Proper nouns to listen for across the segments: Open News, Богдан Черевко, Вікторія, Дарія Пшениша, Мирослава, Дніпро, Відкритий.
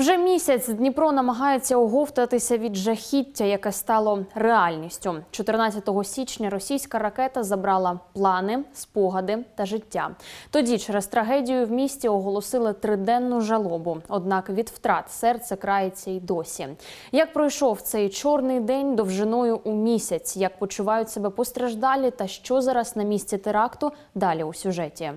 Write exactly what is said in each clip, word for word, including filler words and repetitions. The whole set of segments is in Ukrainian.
Вже місяць Дніпро намагається оговтатися від жахіття, яке стало реальністю. чотирнадцятого січня російська ракета забрала плани, спогади та життя. Тоді через трагедію в місті оголосили триденну жалобу. Однак від втрат серце крається й досі. Як пройшов цей чорний день довжиною у місяць, як почувають себе постраждалі та що зараз на місці теракту – далі у сюжеті.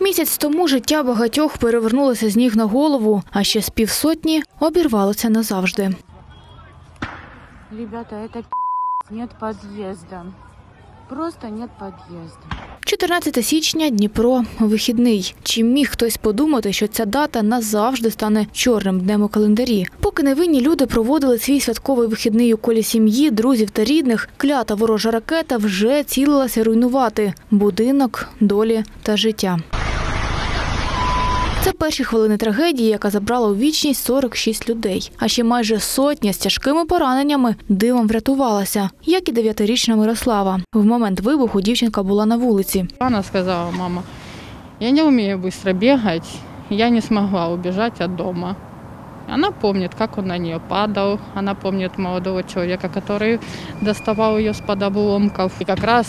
Місяць тому життя багатьох перевернулося з ніг на голову, а ще з півсотні обірвалося назавжди. Ребята, це піздець, нет під'їзду. Просто нет під'їзду. чотирнадцяте січня – Дніпро, вихідний. Чи міг хтось подумати, що ця дата назавжди стане чорним днем у календарі? Поки невинні люди проводили свій святковий вихідний у колі сім'ї, друзів та рідних, клята ворожа ракета вже цілилася руйнувати будинок, долі та життя. Це перші хвилини трагедії, яка забрала у вічність сорок шість людей. А ще майже сотня з тяжкими пораненнями дивом врятувалася, як і дев'ятирічна Мирослава. В момент вибуху дівчинка була на вулиці. Вона сказала: мама, я не вмію швидко бігати, я не змогла убіжати від дому. Вона пам'ятає, як він на неї падав, вона пам'ятає молодого чоловіка, який доставав її з-під обломків. І якраз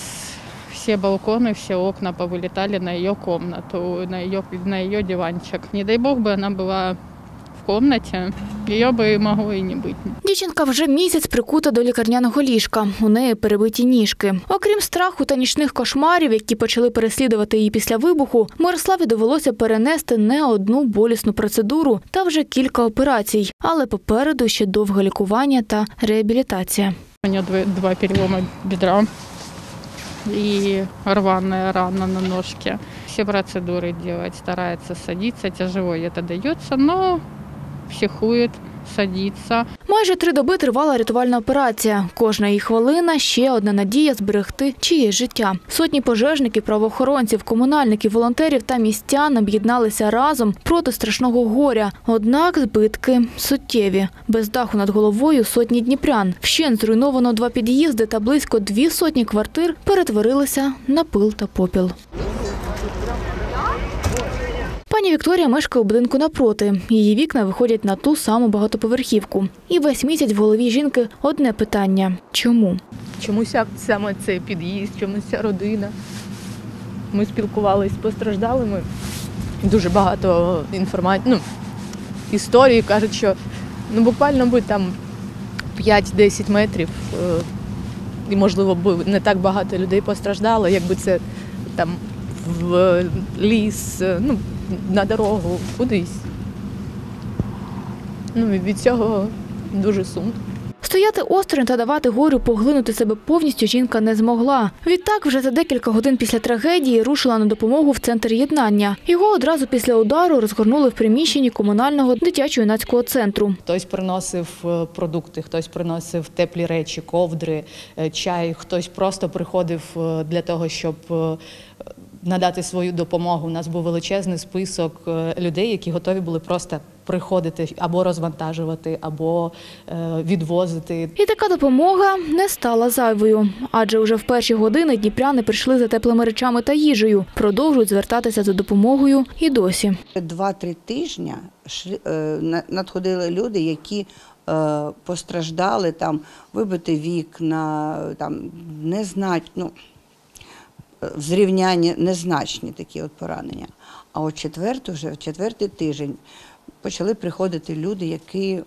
все балконы, все окна повылетали на ее комнату, на ее, на ее диванчик. Не дай бог бы она была в комнате, її би могло і не бути. Дівчинка вже місяць прикута до лікарняного ліжка. У неї перебиті ніжки. Окрім страху та нічних кошмарів, які почали переслідувати її після вибуху, Мирославі довелося перенести не одну болісну процедуру та вже кілька операцій. Але попереду ще довге лікування та реабілітація. У мене два переломи бедра и рваная рана на ножке. Все процедуры делает, старается садиться, тяжело это дается, но психует, садится. Майже три доби тривала рятувальна операція. Кожна її хвилина – ще одна надія зберегти чиєсь життя. Сотні пожежників, правоохоронців, комунальників, волонтерів та містян об'єдналися разом проти страшного горя. Однак збитки суттєві. Без даху над головою сотні дніпрян. Вщент зруйновано два під'їзди та близько дві сотні квартир перетворилися на пил та попіл. Пані Вікторія мешкає у будинку напроти. Її вікна виходять на ту саму багатоповерхівку. І весь місяць в голові жінки одне питання – чому? Чомусь саме цей під'їзд, чомусь ця родина. Ми спілкувалися з постраждалими. Дуже багато інформації, ну, історії кажуть, що ну, буквально би там п'ять-десять метрів, і, можливо, б не так багато людей постраждало, якби це там в ліс, ну, на дорогу, кудись. Ну, від цього дуже сумно. Стояти осторонь та давати горю поглинути себе повністю жінка не змогла. Відтак, вже за декілька годин після трагедії рушила на допомогу в центр єднання. Його одразу після удару розгорнули в приміщенні комунального дитячо-юнацького центру. Хтось приносив продукти, хтось приносив теплі речі, ковдри, чай, хтось просто приходив для того, щоб надати свою допомогу. У нас був величезний список людей, які готові були просто приходити або розвантажувати, або відвозити. І така допомога не стала зайвою. Адже вже в перші години дніпряни прийшли за теплими речами та їжею. Продовжують звертатися за допомогою і досі. Два-три тижні надходили люди, які постраждали, там, вибити вікна, там, не знать, ну, в зрівнянні незначні такі от поранення. А от четвертий, вже четвертий тиждень почали приходити люди, які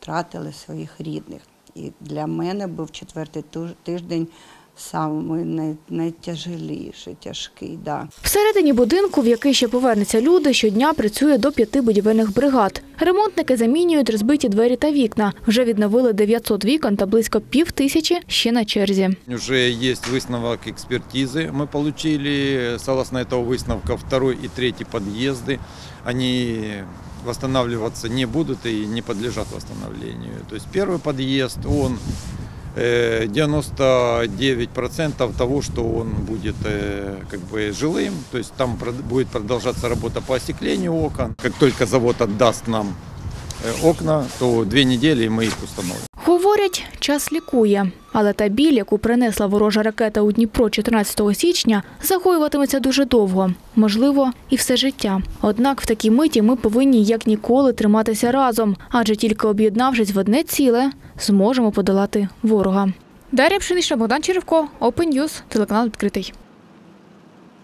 втратили своїх рідних. І для мене був четвертий тиждень саме най, найтяжеліший, тяжкий. Да. Всередині будинку, в який ще повернуться люди, щодня працює до п'яти будівельних бригад. Ремонтники замінюють розбиті двері та вікна. Вже відновили дев'ятсот вікон та близько пів тисячі ще на черзі. Вже є висновок експертизи. Ми отримали, согласно цього висновку, другий і третій під'їзди. Вони відновлюватися не будуть і не підлежать відновленню. Тобто перший під'їзд, він девяносто девять процентов того, что он будет как бы жилым, то есть там будет продолжаться работа по остеклению окон. Как только завод отдаст нам окна, то две недели мы их установим. Говорять, час лікує. Але та біль, яку принесла ворожа ракета у Дніпро чотирнадцятого січня, загоюватиметься дуже довго, можливо, і все життя. Однак в такій миті ми повинні як ніколи триматися разом, адже тільки об'єднавшись в одне ціле, зможемо подолати ворога. Дарія Пшениша, Богдан Черевко, Open News, телеканал «Відкритий».